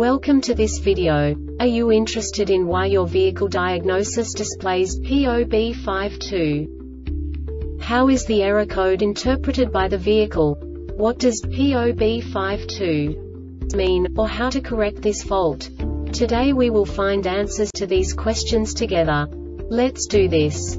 Welcome to this video. Are you interested in why your vehicle diagnosis displays P0B52? How is the error code interpreted by the vehicle? What does P0B52 mean, or how to correct this fault? Today we will find answers to these questions together. Let's do this.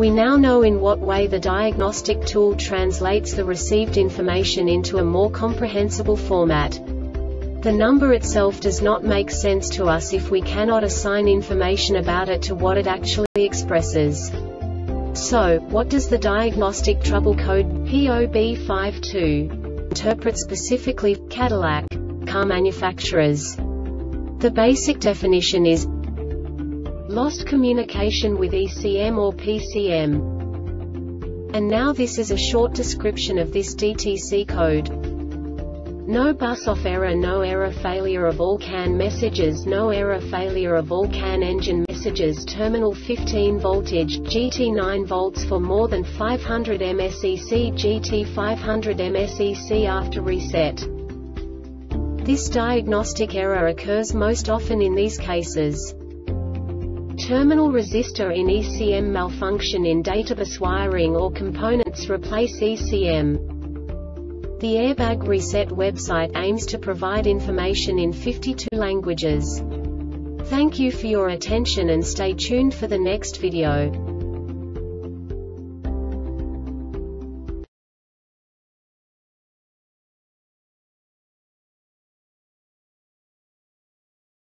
We now know in what way the diagnostic tool translates the received information into a more comprehensible format. The number itself does not make sense to us if we cannot assign information about it to what it actually expresses. So, what does the diagnostic trouble code P0B52 interpret specifically for Cadillac car manufacturers? The basic definition is lost communication with ECM or PCM. And now this is a short description of this DTC code. No bus off error, no error, failure of all CAN messages, no error, failure of all CAN engine messages, terminal 15 voltage, GT 9 volts for more than 500 msec, GT 500 msec after reset. This diagnostic error occurs most often in these cases: terminal resistor in ECM, malfunction in databus wiring or components, replace ECM. The Airbag Reset website aims to provide information in 52 languages. Thank you for your attention and stay tuned for the next video.